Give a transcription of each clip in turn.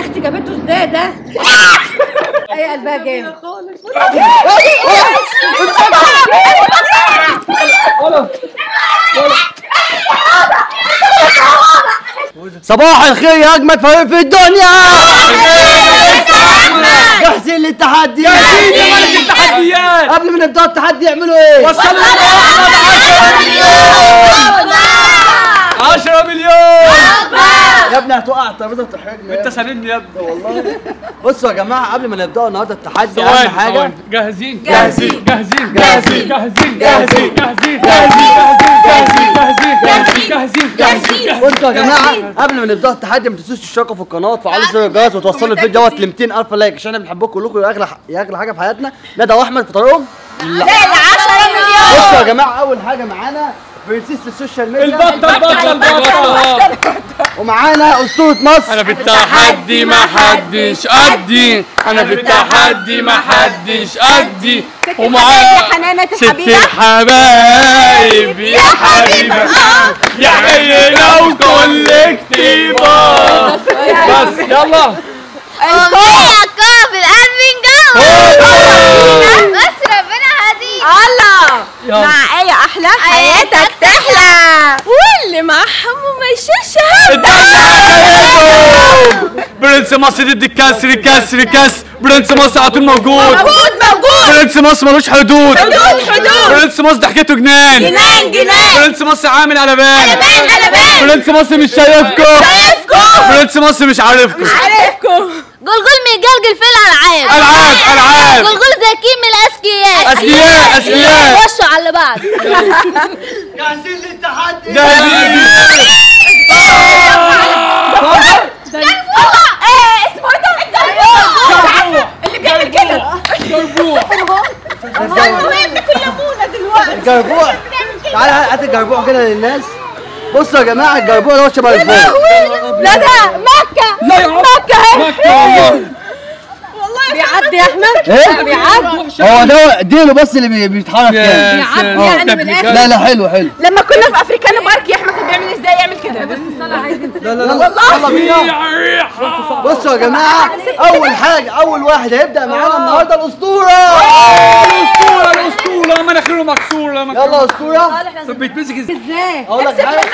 يا اختي جابته ازاي ده؟ اي قلبها جامد خالص. صباح الخير يا اجمد فريق في الدنيا. احسن للتحديات يا سيدي، ملك التحديات. قبل ما نبدا التحدي يعملوا ايه؟ وصلوا ل 10 مليون يا ابني. هتقع الترابيزه وتحرجني، انت ساندني يا ابني والله. بصوا يا جماعه، قبل ما نبداوا النهارده التحدي اهم حاجه جاهزين جاهزين جاهزين جاهزين جاهزين جاهزين جاهزين جاهزين جاهزين جاهزين. بصوا يا جماعه، قبل ما نبداوا التحدي ما تنسوش تشتركوا في القناه وتفعلوا زر الجرس وتوصلوا الفيديو دوت ل 200,000 لايك، عشان احنا بنحبكم كلكم. يا اغلى حاجه في حياتنا ندى واحمد في طريقهم ل 10 مليون. بصوا يا جماعه، اول حاجه معانا برنسيس السوشيال ميديا البطل، ومعانا اسطوره مصر. انا في التحدي ما حدش قدي، انا في التحدي ما حدش قدي، ومعانا ست الحبايب يا حبيبه يا عيله وكل اكتباس. بس يلا القوه القوه في القلب نجوم، بس ربنا هديك الله مع ايه احلى حياتك تحلى، واللي مع حمو ما يشيلش هم. برنس مصر ضد الكسر كسر كسر، برنس مصر على طول موجود موجود موجود، برنس مصر ملوش حدود حدود حدود، برنس مصر ضحكته جنان جنان جنان، برنس مصر عامل قلبان قلبان قلبان، برنس مصر مش شايفكم شايفكم، برنس مصر مش عارفكم مش عارفكم. جلجل ميجلجل في الالعاب العاب العاب، جلجل ذكي من الاذكياء اذكياء اذكياء، وشوا على بعض. جاهزين للتحدي؟ جاهزين. اسمه ايه ده؟ الجربوع اللي بيعمل كده. الجربوع المهم كل ابونا دلوقتي الجربوع. تعالى هات الجربوع كده للناس. بصوا يا جماعه، الجربوع ده شبه الفول. لا ده مكه لا مكه والله والله بيعدي يا احمد بيعدي. هو ده ديله بس اللي بيتحرك كده بيعدي يعني من الاخر. لا لا حلو حلو. لما كنا في افريكانو بارك يا احمد كان بيعمل ازاي؟ يعمل كده بس الصلاه عايزين. لا لا والله. بصوا يا جماعه، اول حاجه اول واحد هيبدا معانا النهارده الاسطوره الاسطوره الاسطوره مناخيره مكسوره. يلا اسطوره. طب بيتمسك ازاي؟ اقول لك حاجه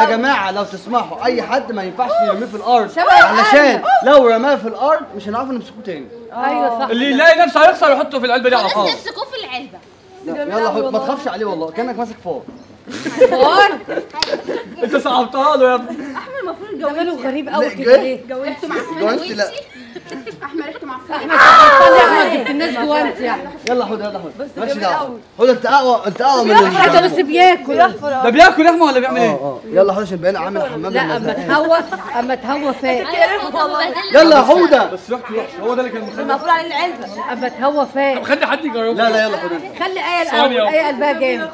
يا جماعه، لو تسمحوا اي حد ما ينفعش يرميه في الارض، علشان لو رماه في الارض مش هنعرف نمسكه تاني. ايوه صح. اللي يلاقي نفسه هيخسر يحطه في العلبه دي على طول. امسكوه في العلبه. يلا حط، ما تخافش عليه والله، كانك ماسك فار. فار؟ انت صعبتها له يا ابني. احمد المفروض جوانته غريب قوي كده. ليه؟ جوانته مع جوانته. لا احمد ريحته مع احمد. احمد جبت الناس جوانت يعني. يلا حط يلا حط. مالكش دعوه. حط انت اقوى انت اقوى من ده. بس بياكل. ده بياكل يا احمد ولا بيعمل ايه؟ يلا حط عشان بقينا عامل حمام. لا اما تهوى اما تهوى فات. يلا يا حوده. بس ريحته وحشه. هو ده اللي كان المفروض على العلبه. اما تهوى فات. طب خلي حد يجربه. لا لا يلا حط انت. خلي ايه الاول ايه قلبها جامد.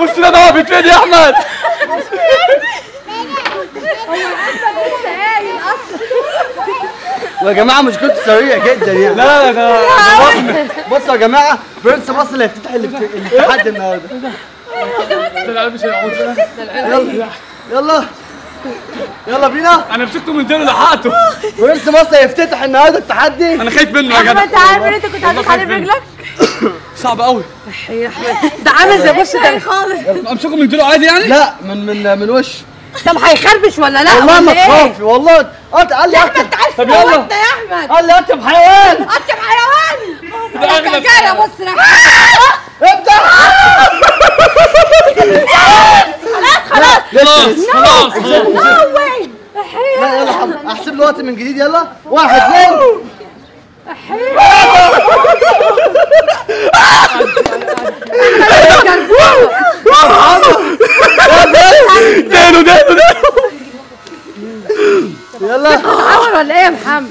بص لنا هو بيتفيد يا احمد. يا جماعه مشكلته سريع جدا يعني. لا لا لا. بصوا يا جماعه، برنس مصر اللي هيفتتح التحدي النهارده. يلا يلا يلا بينا. انا مسكته من ديله لحقته. برنس مصر هيفتتح النهارده التحدي. انا خايف منه يا جدع. انت عارف ان انت كنت هتتحدى برجلك؟ صعب قوي يا احمد. ده عامل زي بص ده خالص. امسكه من ديله عادي يعني؟ لا من من من وش. طب هيخربش ولا لا؟ والله ما تخافي والله. قال لي اكتب. طب يلا انت يا احمد. قال لي اكتب حيوان اكتب حيوان. ده اغلب يا بص ده ابدا. خلاص خلاص خلاص نووي. لا يلا احسب له وقت من جديد. يلا 1 2 دينو دينو دينو. يلا بتعور ولا ايه يا محمد؟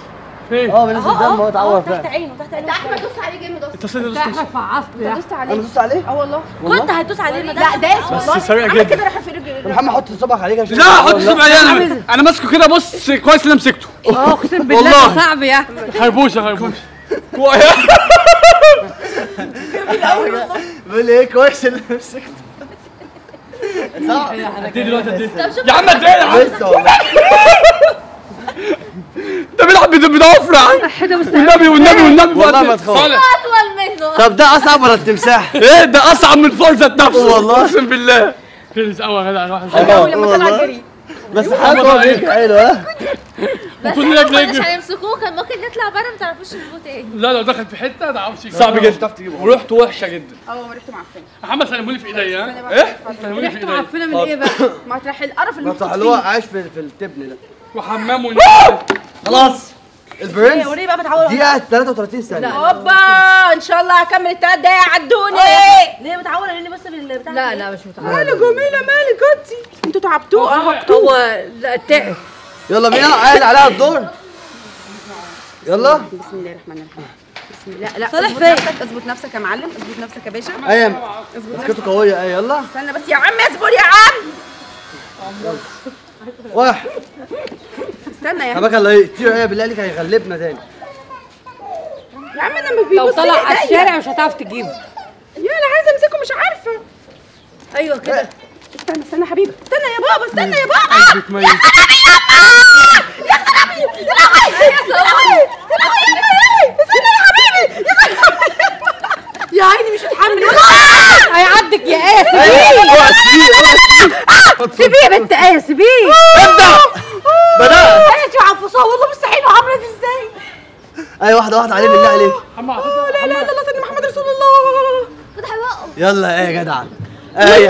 بنزل دم اهو، اتعور فعلا. تحت عينه ده احمد. دوس عليه جامد اصلا. انت دوست عليه والله كنت هتدوس عليه. ما لا داس والله. عمل كده راح في رجلي. محمد حط صبعك عليه. لا حط صبعي انا ماسكه كده. بص كويس اللي مسكته. اقسم بالله صعب يا احمد. خيبوش جميل قوي والله. بقول ايه كويس اللي مسكته. صعب دلوقتي يا عم ده بيلعب بضفر يا عم. والنبي والله ما تخافش. اطول منه. طب ده اصعب ولا التمساح؟ ايه ده اصعب من فرزة نفسه والله. اقسم بالله خلص قوي يا جدع. الواحد لما طلع جري بس حلو ها. بس مش هيمسكوه، كان ممكن نطلع بره ما تعرفوش تجيبوه تاني. لا لو دخل في حته ده صعب جدا. وريحته وحشه جدا. ريحته معفنه. محمد سلمولي في ايديا. ايه؟ سلمولي في ايديا. معفنه من ايه بقى؟ ما تروح القرف اللي اللي هو عايش في التبن ده. وحمامه خلاص البرنس وريه بقى. بتعور دقيقة 33 ثانية. هوبا ان شاء الله هكمل الثلاث دقايق عدوني. ليه متعورة؟ لاني بس بالبتاع. لا مش متعورة. انا جميلة مالي جدتي. انتوا تعبتوه هو لا تعب. يلا بينا عادي عليها الدور. يلا بسم الله الرحمن الرحيم. بسم الله. لا صالح فين؟ اظبط نفسك يا معلم، اظبط نفسك يا باشا. ايوه اظبط نفسك. كنت قوية. ايه يلا استنى بس يا عم اصبر يا عم. واحد استنى يا عم. طب الله يطير ايه بالله عليك هيغلبنا تاني يا عم. انا ما بيبصش. لو طلع على الشارع مش هتعرف تجيبه. يلا عايزه امسكه مش عارفه. ايوه كده. استنى يا حبيبي. استنى يا بابا. يا خرابي يا خرابي يا خرابي يا خرابي استنى يا حبيبي يا عيني مش هتحمل. هيعدك يا ايه. سيبيه يا بنت ايه. سيبيه. بدأ ايه عفوصه والله. مستحيل. وعملت ازاي؟ اي واحده عليه بالله عليك. لا لا الله سيدنا محمد رسول الله. فتح بقه. يلا ايه يا جدع. ايه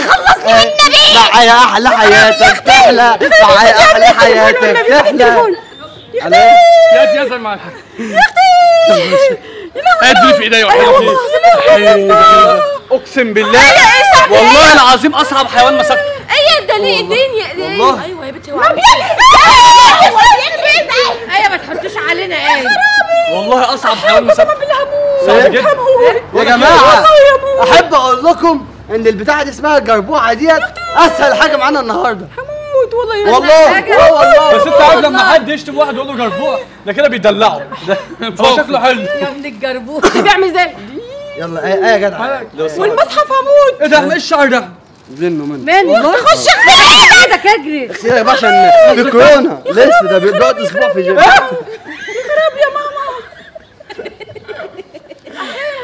خلصني من النبي. لا يا احلى حياتك تحلى. احلى حياتك تحلى. يا زلمه يا اختي. ادي في ايديا والله. اقسم بالله والله العظيم اصعب حيوان مسكته. ايه ده ليه ايدين؟ ايوه يا بنتي هو ايوه. ما تحطوش علينا ايه والله. اصعب حيوان مسكته صعب جدا يا جماعه. احب اقول لكم ان البتاعه دي اسمها الجربوعه ديت اسهل حاجه معانا النهارده. هموت والله. بس انت عارف لما حد يشتم واحد يقول له جربوع ده كده بيدلعه. هو شكله حلو يا ابن الجربوع بيعمل زي. يلا ايه يا جدع. والمصحف هموت. ايه ده؟ ايه الشعر ده؟ منه والله. خش اغسل ايدك اجري. اغسل يا باشا في كورونا لسه ده بيقعد اسبوع في جيم. يا خراب يا ماما.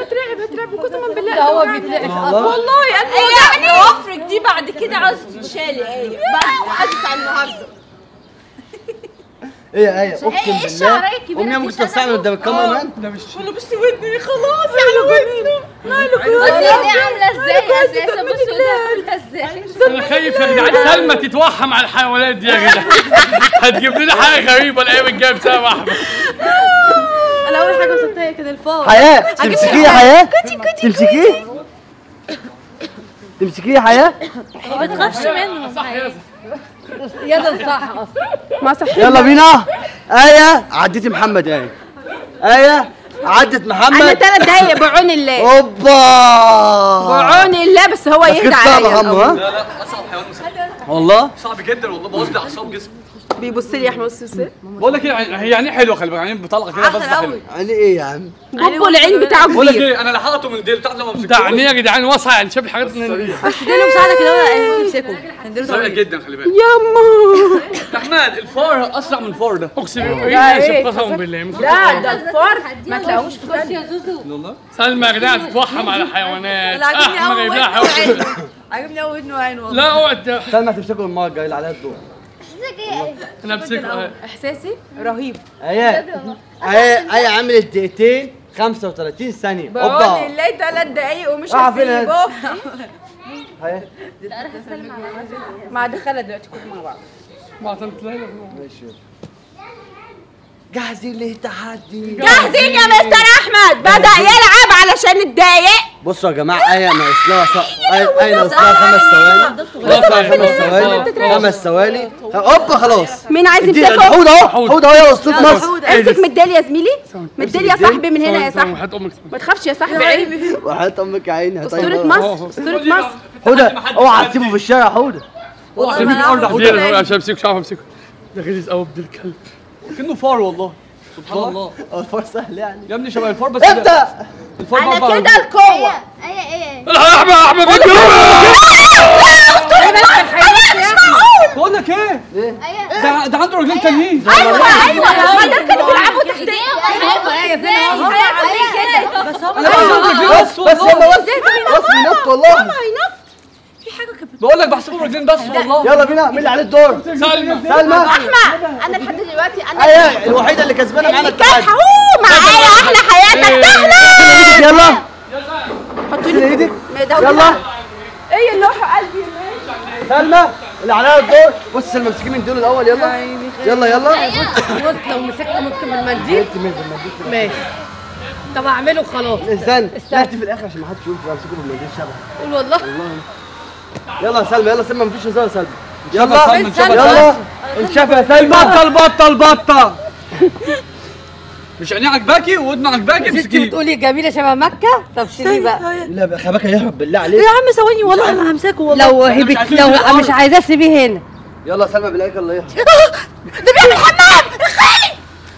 هترعب قسما بالله. ده هو بيترعب والله. يعني الوفرك دي بعد كده عاوزه تتشال. ايه بعد بتاع النهارده. ايه اقسم بالله امي ممكن تستعمل قدام الكاميرا مان. ده مش والله. بصي ودني خلاص يا ودني. لا لا ودني عامله ازاي اساسا. بصي ودني ازاي. انا خايف يا جدعان سلمى تتوهم على الحيوانات دي يا جدعان. هتجيب لنا حاجه غريبه الايام الجايه بسبب احمد. انا اول حاجه وصلتها كده الفار. حياه تمسكيه. حياه تمسكيه. حياه. ما تخافش منه. صح يلا صح اصلا. يلا بينا. ايه عديتي محمد. ايه عدت محمد. انا 3 دقايق بعون الله. اوبا بعون الله. بس هو يهدى عليا. لا لا اصعب حيوان مسكته والله. صعب جدا والله. بوظ لي اعصاب جسمي. بيبص لي يا احمد. بص بقول لك هي عينيه حلوه. خلي بالك عينيه بطلقه كده بس حلوه. عينيه ايه يا عم؟ بابا العين بتاعه كبير. بقول لك ايه انا لحقته من ديل بتاعته لما مسكته. عينيه يا جدعان واسعه يعني شايف الحاجات. بس ديله مساعده كده يمسكه. سريع جدا خلي بالك. ياما يا احمد الفار اسرع من الفار ده. اقسم بالله قسما بالله. لا ده الفار ما تلاقوش في كرسي يا زوزو والله. سلمى يا جدعان تتوحم على الحيوانات. احمد يا جدعان حيوان عاجبني قوي ودنه وعينه والله. لا اقعد سلمى تمسكه المره الجايه اللي عليها الدور. انا بسيك احساسي رهيب. ايه عملت دقيقتين 35 ثانية. بقول لله 3 دقايق ومش هسيبه. هاي مع دخلها دلوقتي كلكم مع بعض. ماشي جاهزين للتحدي؟ جاهزين يا مستر احمد، بدأ يلعب علشان نتضايق. بصوا يا جماعه، ايه ناقصلها 5 ثواني 5 ثواني. اوبا خلاص، مين عايز يمسكه؟ حوض اهو، حوض اهو يا اسطوره مصر. امسك مدالي يا زميلي، مدالي يا صاحبي من هنا يا صاحبي، ما تخافش يا صاحبي، عيني وحياة امك يا عيني. اسطوره مصر، اسطوره مصر. حوض اوعى تسيبه في الشارع. حوض اوعى تسيبه في الارض. حوض عشان امسكه مش عارف امسكه، ده غلس قوي ابن الكلب، كأنه فار والله. سبحان الله، الفار سهل يعني يا ابني، شبه الفار بس. ابدأ على كده القوة. ايه الحق يا احمد بالجنون. انا مش معقول، بقول لك ايه ده عنده رجلين تانيين. ايوه ما ده كانوا بيلعبوا تحت كده، بس هم بينط والله. بقول لك بحسبهم رجلين بس والله. يلا بينا، مين اللي عليه الدور؟ سلمى. احمد انا لحد دلوقتي انا الوحيده اللي كسبانه معانا التحدي. معايا احلى حياتك تحلم. يلا حطوا لي ايدك. يلا ايه اللوحه قلبي. سلمى اللي عليها الدور. بص سلمى امسكي من دول الاول. يلا يلا يلا. بص لو مسكته ممكن بالمنديل. ماشي طب اعمله خلاص. استنى استنى في الاخر عشان ما حدش يقول امسكه بالمنديل شبه. قول والله يلا سلمى. يلا سلمى مفيش هزار يا سلمى. يلا يلا انشف يا سلمى. بطل بطل بطل. مش عينيه عجباكي وودن عجباكي. امسكيه. بتقولي جميله شبه مكه. طب شيلي بقى. لا بقى خباكه يهرب بالله عليك. يا عم ثواني والله انا همسكه والله. لو هبت لو مش عايزاه اسيبيه هنا. يلا سلمى بالله عليك. الله يهرب. ده بيعمل حمام. الخاين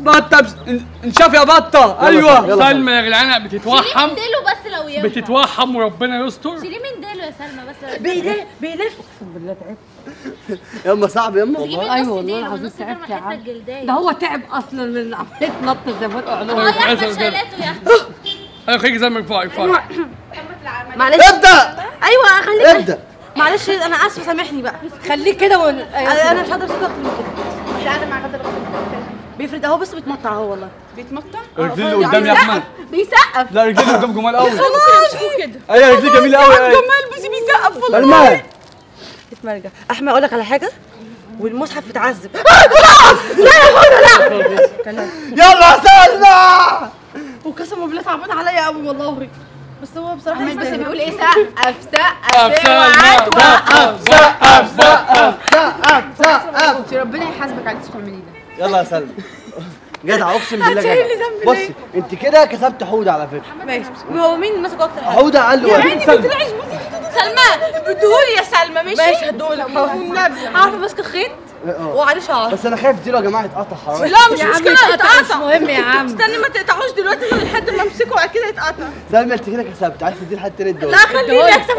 بطه. انشاف يا بطه. ايوه سلمى يا جدعان بتتوحم. شيليه من ديله بس لو ينفع. بتتوحم وربنا يستر. شيليه من ديله يا سلمى بس. بايديه بايديه. اقسم بالله تعبت يما. صعب يما والله. ايوه والله العظيم تعبت يا عم. ده هو تعب اصلا من عمليه نط زي ما بيقولوا. اه يا احمد شايلاته يا احمد. ايوه خليكي زي ما ينفعي. معلش ابدا. ايوه خليك ابدا. معلش انا اسفه سامحني بقى. خليك كده انا مش هقدر اسيبك من كده. قاعده مع غدر بيفرد اهو. بص بيتمطع اهو والله بيتمطع. رجليه اللي قدام يا احمد بيسقف. لا رجليه اللي قدام جمال قوي. كده ايوه رجليه جميله قوي. جمال بصي بيسقف والله. اتمرجع احمد. اقول لك على حاجه والمصحف بتعذب. لا لا لا يلا سلمى. وقسما بالله تعبان عليا قوي والله. بس هو بصراحه بس بيقول ايه؟ سقف سقف سقف سقف سقف سقف. ربنا يحاسبك على اللي بتعمليه ده. يلا يا سلمى جدع اقسم بالله جدع. بصي انت كده كسبت حوده على فكره. ماشي. هو مين ماسك اكتر حاجه؟ حوده قال له يا سلمى. سلمى بديهولي يا سلمى. ماشي ماشي هديهولك والنبي. عارفه ماسك الخيط وعليه شعر. بس انا خايف ديله يا جماعه يتقطع. حرام. لا مش مشكله يتقطع. مش مهم يا عم. استني ما تقطعوش دلوقتي لحد ما امسكه وبعد كده يتقطع. سلمى انت كده كسبت. عايز تدي لحد تاني الدور؟ لا خليني اكسب.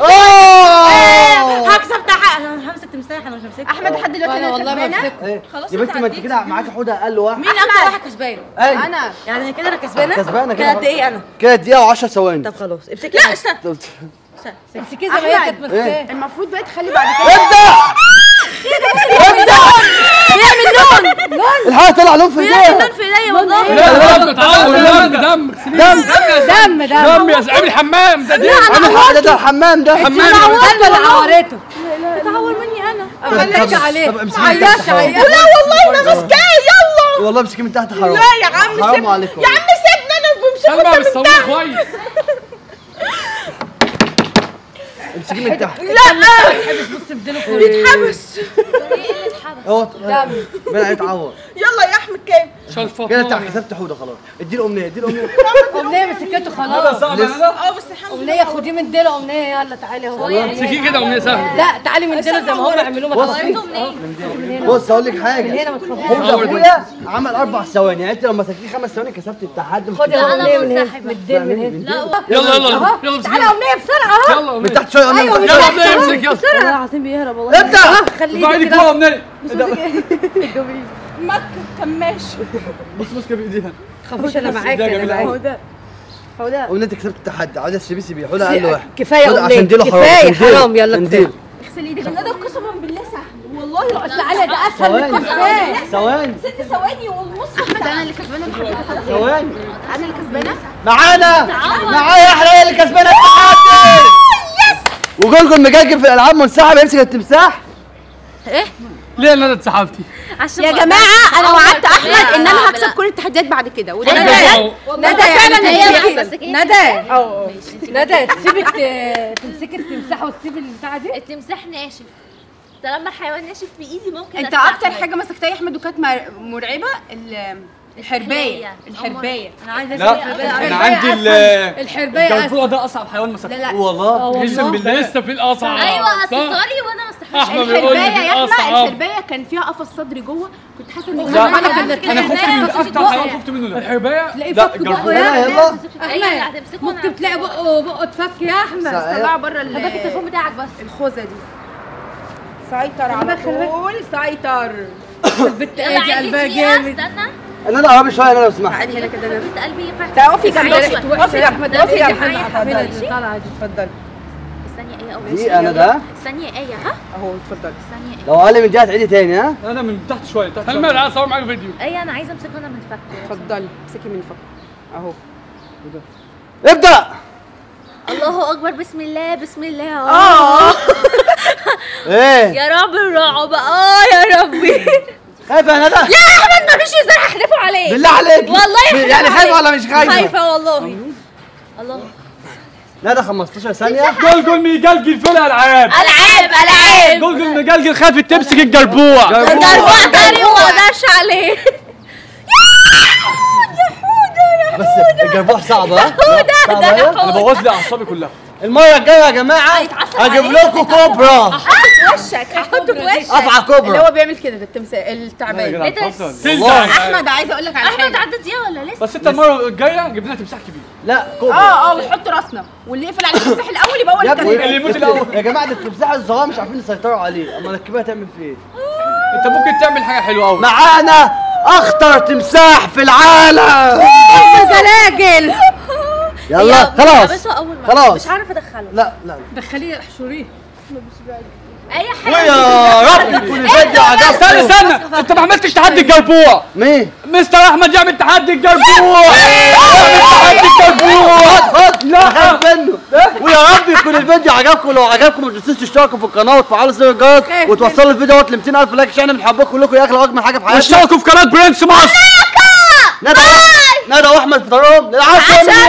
هكسب. انا همسك تمساح. انا مش همسك احمد لحد دلوقتي. انا والله ما همسكه. خلاص يا بنتي ما انت كده معاكي حوده اقل واحد. مين اكتر واحد كسبان؟ انا يعني كده انا كسبانه. كسبانه كده قد ايه؟ انا كده دقيقه و10 ثواني. طب خلاص امسكي. لا استنى امسكي زي ما هي كانت ماسكاه. المفروض بقى تخلي بعد كده. ابدا اعمل لون. الحقيقه طلع لون في ايديا. لون في ايديا والله. لا لا دم دم دم دم يا زعيم الحمام ده. ده الحمام ده. حمام انا اللي عورته. بتعور مني انا. خليك عليه. عياش عياش. لا والله انا ماسكاه. يلا والله امسكيه من تحت. حرام. لا يا عم سيبني. حرام عليكم يا عم سيبني انا بمسكه من تحت. كويس امسكيه من تحت. لا اتحبس. بص بديله كله اتحبس. ايه اللي اتحبس؟ اهو بقى اتعور. يلا يا احمد كام؟ شلفه كده. انت حسبت حوده خلاص. اديله امنيه اديله امنيه. امنيه مسكته خلاص. بس الحمد لله. امنيه خديه من ديله. امنيه يلا تعالي اهو. امسكيه كده امنيه سهله. لا تعالي من ديله زي ما هم يعملوه. ما تخافيش. بص اقول لك حاجه. من هنا ما تخافيش. عمل 4 ثواني يعني انت لو مسكتيه 5 ثواني كسبت التحدي. خدي امنيه من الديل من هنا. يلا يلا يلا تعالي امنيه بسرعه اهو. من تحت شويه امنيه. يلا امنيه امسك. يلا والله العظيم بيهرب والله. ابدا خليه كده امنيه. مك كماش. بص بايديها. خافوش انا معاكي. انا معاكي حوده حوده. قلنا انت كسبت التحدي. عايزه تشبسي بيه حوده اقل واحد. كفايه قلنا كفايه حرام. يلا كفايه. اغسلي ايدك. انا ده قسما بالله سهل والله. يا تعالى ده اسهل من كفايه. ثواني 6 ثواني والنص. احمد انا اللي كسبانه. ثواني انا اللي كسبانه. معانا معايا احنا اللي كسبانه التحدي. يس. وجولجول مجاجل في الالعاب منسحب يمسك التمساح. ايه ليه انا اتسحبتي يا جماعه؟ انا وعدت احمد ان انا هكسب كل التحديات بعد كده. وده ندى فعلا ندى تسيبك تمسكي التمساح وتسيبي البتاعه دي. التمساح ناشف. طالما الحيوان ناشف في ايدي ممكن. انت اكتر حاجه مسكتها يا احمد وكانت مرعبه الحربايه. الحربايه انا عايزه اسال. انا عندي الحربايه. الجربوع ده اصعب حيوان مسكته والله اقسم بالله. لسه في الاصعب. ايوه اصراري وانا ما استحملش. الحربايه يا احمد الحربايه كان فيها قفص صدري جوه. كنت حاسه ان انا خفت منه اكتر حيوان خفت منه. الحربايه تلاقيه فك بقه. يلا احمد ممكن تلاقي بقه اتفك يا احمد. طلعه بره التليفون بتاعك بس. الخوذه دي سيطر على طول. سيطر البت ايه قلبها جامد. انا لا عربي شويه انا لو سمحت. عادي هنا كده انا بنت قلبي ينفع تعرفي جنبك. وقفي يا احمد، وقفي يا احمد، اتفضلي طالعه اتفضلي. الثانيه ايه اول دي انا ده الثانيه ايه ها اهو اتفضلي الثانيه ايه. لو علي من جهه عيدي تاني ها. انا من تحت شويه تحت. هل انا هصور معاك فيديو؟ ايه انا عايزه امسكها انا من فكه. اتفضلي امسكي من فكه اهو. ابدا. الله اكبر بسم الله بسم الله. ايه يا رب الرعب. يا ربي خايفه يا ندى؟ لا يا احمد مفيش هزار هحلفوا عليك بالله عليك والله يعني خايفه ولا مش خايفه؟ خايفه والله. الله ندى 15 ثانيه. جلجل مجلجل في الالعاب العاب العاب. جلجل مجلجل خافت تمسك الجربوع. الجربوع طري وما اقدرش عليه. بس الجربوع صعبه ها؟ ده انا بوظ لي اعصابي كلها. المره الجايه يا جماعه هجيب لكم كوبرا. وشك هحطه في وشك. افعى كوبرا اللي هو بيعمل كده التمثال التعبان. ايه ده؟ احمد عايزه اقول لك على حاجه. احمد عدت دقيقه ولا لسه؟ بس انت المره الجايه جيب لنا تمساح كبير. لا كوبرا. ونحط راسنا واللي يقفل على التمساح الاول يبقى هو اللي كسب. اللي يموت الاول. يا جماعه التمساح الصغير مش عارفين يسيطروا عليه، اما نركبها تعمل فيه ايه؟ انت ممكن تعمل حاجه حلوه قوي. معانا اخطر تمساح في العالم. الجلاجل. يلا خلاص خلاص مش عارفه ادخله. لا لا دخليه احشريه اي حاجه. ويا رب يكون الفيديو عجبكم. استنى استنى انت ما عملتش تحدي الجربوع. مين؟ مستر احمد يعمل تحدي الجربوع. تحدي الجربوع لا خايف منه. ويا رب يكون الفيديو عجبكم. لو عجبكم ما تنسوش تشتركوا في القناه وتفعلوا زر الجرس وتوصلوا الفيديو دوت ل 200,000 لايك عشان احنا بنحبكم كلكم يا اغلى واجمل حاجه في حياتنا. واشتركوا في قناه برنس مصر. ندى واحمد في طريقهم للعسل.